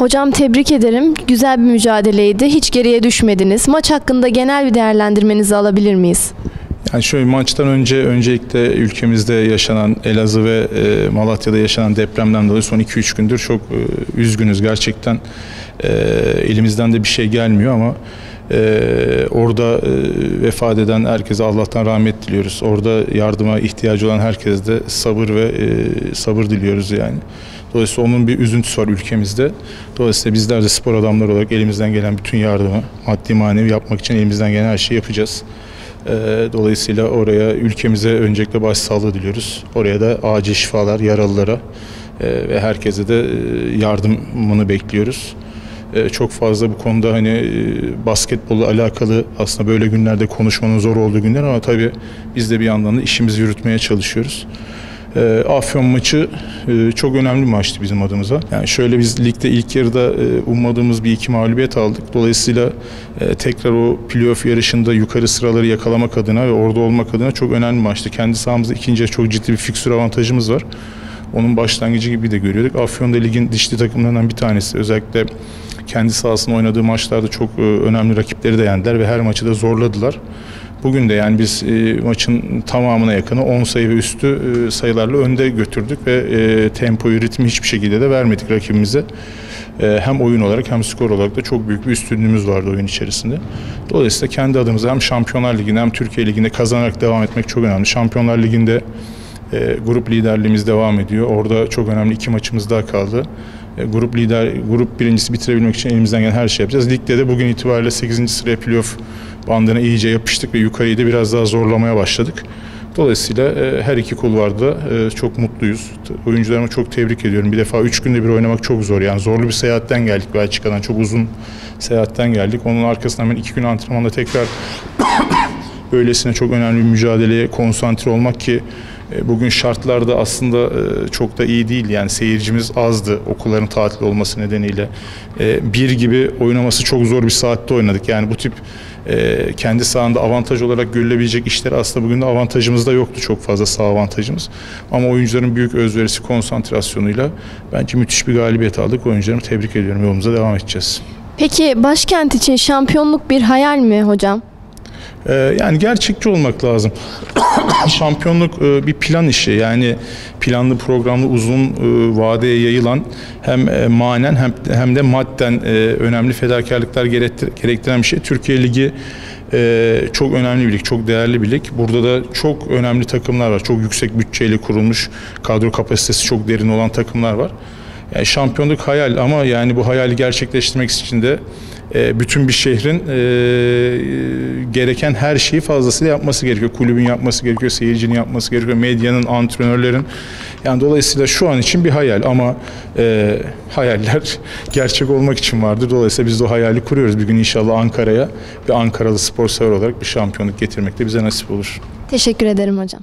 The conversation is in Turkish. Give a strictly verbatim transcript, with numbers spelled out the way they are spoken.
Hocam tebrik ederim. Güzel bir mücadeleydi. Hiç geriye düşmediniz. Maç hakkında genel bir değerlendirmenizi alabilir miyiz? Yani şöyle, maçtan önce öncelikle ülkemizde yaşanan Elazığ ve e, Malatya'da yaşanan depremden dolayı son iki üç gündür çok e, üzgünüz. Gerçekten e, elimizden de bir şey gelmiyor ama e, orada e, vefat eden herkese Allah'tan rahmet diliyoruz. Orada yardıma ihtiyacı olan herkese de sabır ve e, sabır diliyoruz yani. Dolayısıyla onun bir üzüntüsü var ülkemizde. Dolayısıyla bizler de spor adamları olarak elimizden gelen bütün yardımı, maddi manevi yapmak için elimizden gelen her şeyi yapacağız. Dolayısıyla oraya, ülkemize öncelikle başsağlığı diliyoruz. Oraya da acil şifalar, yaralılara ve herkese de yardımını bekliyoruz. Çok fazla bu konuda hani basketbolla alakalı aslında böyle günlerde konuşmanın zor olduğu günler ama tabii biz de bir yandan da işimizi yürütmeye çalışıyoruz. Afyon maçı çok önemli bir maçtı bizim adımıza. Yani şöyle, biz ligde ilk yarıda ummadığımız bir iki mağlubiyet aldık. Dolayısıyla tekrar o playoff yarışında yukarı sıraları yakalamak adına ve orada olmak adına çok önemli maçtı. Kendi sahamızda ikinci çok ciddi bir fikstür avantajımız var. Onun başlangıcı gibi de görüyorduk. Afyon'da ligin dişli takımlarından bir tanesi. Özellikle kendi sahasında oynadığı maçlarda çok önemli rakipleri de yendiler ve her maçı da zorladılar. Bugün de yani biz e, maçın tamamına yakını on sayı ve üstü e, sayılarla önde götürdük ve e, tempoyu, ritmi hiçbir şekilde de vermedik rakibimize. E, hem oyun olarak hem skor olarak da çok büyük bir üstünlüğümüz vardı oyun içerisinde. Dolayısıyla kendi adımıza hem Şampiyonlar Ligi'nde hem Türkiye Ligi'nde kazanarak devam etmek çok önemli. Şampiyonlar Ligi'nde e, grup liderliğimiz devam ediyor. Orada çok önemli iki maçımız daha kaldı. E, grup lider, grup birincisi bitirebilmek için elimizden gelen her şey yapacağız. Ligde de bugün itibariyle sekizinci sıraya playoff bandına iyice yapıştık ve yukarıyı da biraz daha zorlamaya başladık. Dolayısıyla her iki kulvarda çok mutluyuz. Oyuncularıma çok tebrik ediyorum. Bir defa üç günde bir oynamak çok zor. Yani zorlu bir seyahatten geldik Belçika'dan. Çok uzun seyahatten geldik. Onun arkasından ben iki gün antrenmanda tekrar böylesine çok önemli bir mücadeleye konsantre olmak ki bugün şartlarda aslında çok da iyi değil. Yani seyircimiz azdı okulların tatil olması nedeniyle. Bir gibi oynaması çok zor bir saatte oynadık. Yani bu tip kendi sahanda avantaj olarak görülebilecek işler aslında bugün de avantajımızda yoktu, çok fazla saha avantajımız. Ama oyuncuların büyük özverisi, konsantrasyonuyla bence müthiş bir galibiyet aldık. Oyuncularımı tebrik ediyorum. Yolumuza devam edeceğiz. Peki Başkent için şampiyonluk bir hayal mi hocam? Yani gerçekçi olmak lazım. Şampiyonluk bir plan işi. Yani planlı, programlı, uzun vadeye yayılan hem manen hem de madden önemli fedakarlıklar gerektiren bir şey. Türkiye Ligi çok önemli bir lig, çok değerli bir lig. Burada da çok önemli takımlar var. Çok yüksek bütçeyle kurulmuş, kadro kapasitesi çok derin olan takımlar var. Yani şampiyonluk hayal ama yani bu hayali gerçekleştirmek için de bütün bir şehrin e, gereken her şeyi fazlasıyla yapması gerekiyor. Kulübün yapması gerekiyor, seyircinin yapması gerekiyor, medyanın, antrenörlerin. Yani dolayısıyla şu an için bir hayal ama e, hayaller gerçek olmak için vardır. Dolayısıyla biz de o hayali kuruyoruz. Bir gün inşallah Ankara'ya ve Ankaralı spor sever olarak bir şampiyonluk getirmek de bize nasip olur. Teşekkür ederim hocam.